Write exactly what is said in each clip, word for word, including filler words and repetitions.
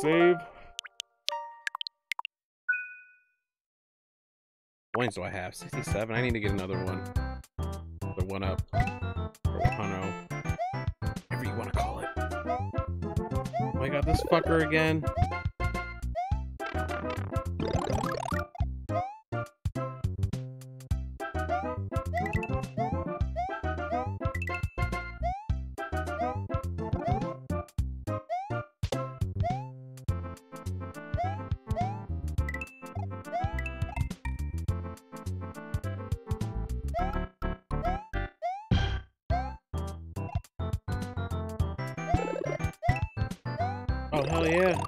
save. Coins do I have? sixty-seven. I need to get another one. The one up. Or one oh. Whatever you want to call it. Oh my god, this fucker again. Oh, hell yeah.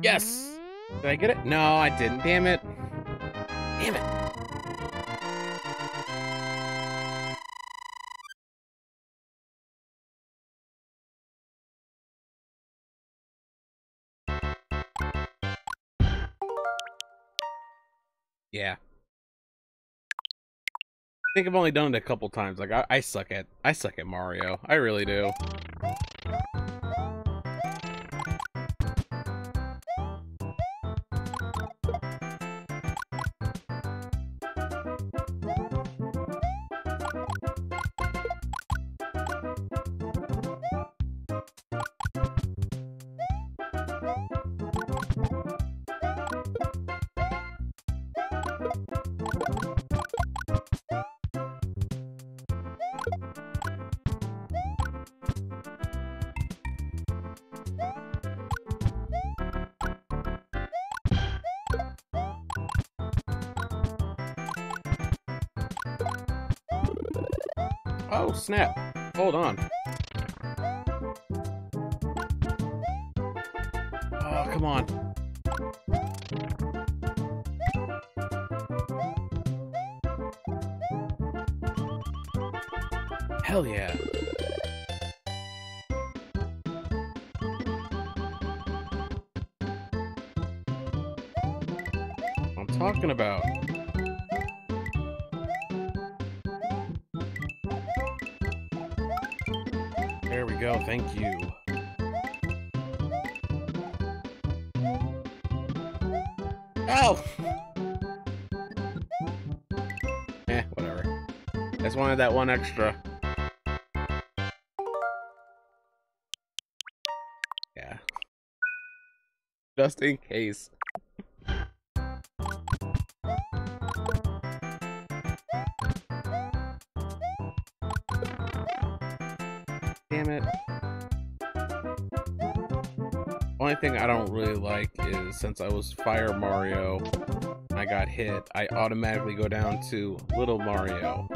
Yes! Did I get it? No, I didn't. Damn it. Damn it. Yeah. I think I've only done it a couple times. Like I, I suck at I suck at Mario. I really do. Oh, snap. Hold on. Oh, come on. Hell yeah. I'm talking about. There we go, thank you. Ow! Eh, whatever. I just wanted that one extra. Yeah. Just in case. Damn it. Only thing I don't really like is since I was Fire Mario and I got hit, I automatically go down to Little Mario.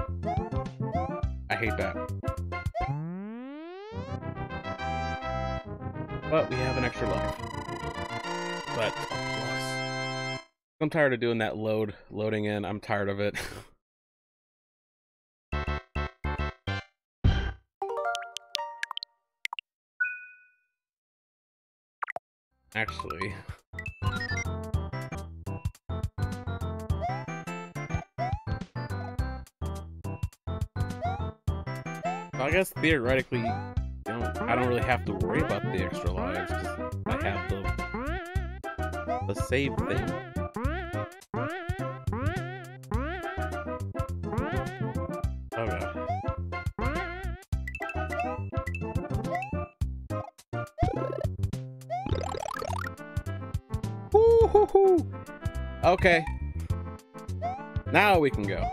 I hate that. But we have an extra life. But a plus. I'm tired of doing that load loading in. I'm tired of it. Actually, I guess theoretically, you know, I don't really have to worry about the extra lives. I have the the save thing. Okay, now we can go.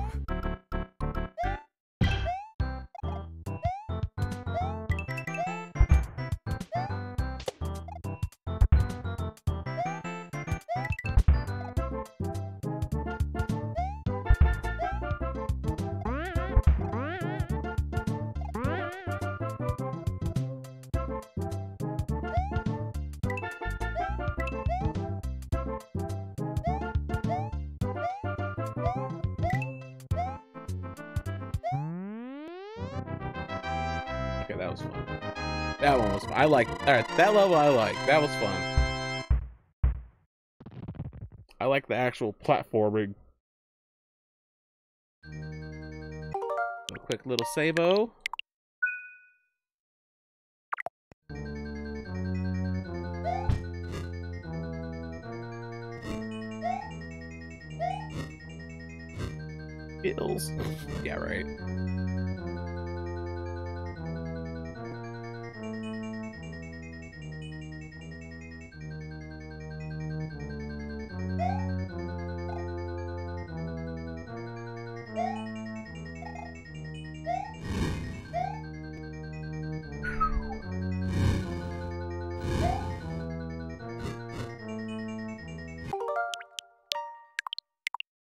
That was fun. That one was fun. I like. All right, that level I like. That was fun. I like the actual platforming. A quick little save-o. Bills. Yeah, right.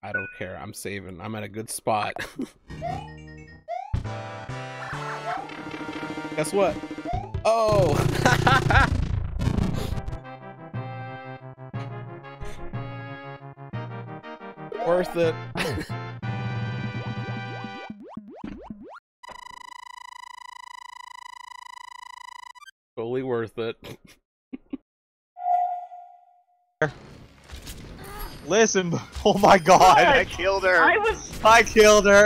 I don't care. I'm saving. I'm at a good spot. Guess what? Oh! Worth it. Totally worth it. Listen, oh my god, I killed her! I was- I killed her!